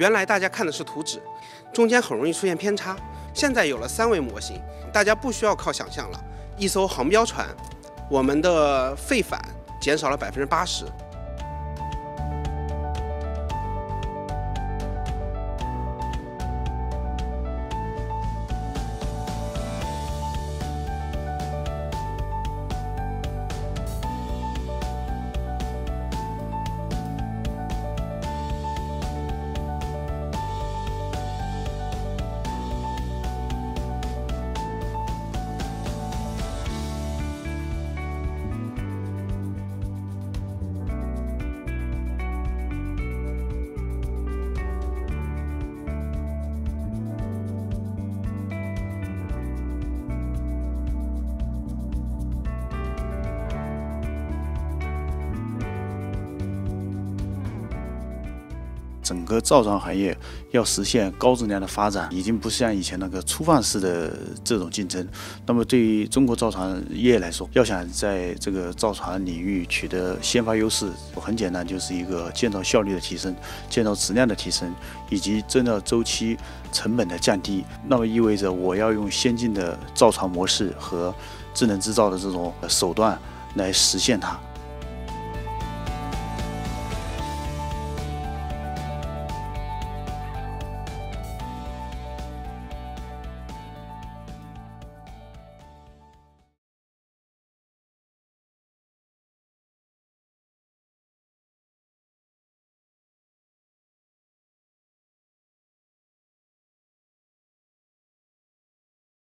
原来大家看的是图纸，中间很容易出现偏差。现在有了三维模型，大家不需要靠想象了。一艘航标船，我们的废帆减少了80%。 整个造船行业要实现高质量的发展，已经不像以前那个粗放式的这种竞争。那么对于中国造船业来说，要想在这个造船领域取得先发优势，很简单，就是一个建造效率的提升、建造质量的提升，以及建造周期成本的降低。那么意味着我要用先进的造船模式和智能制造的这种手段来实现它。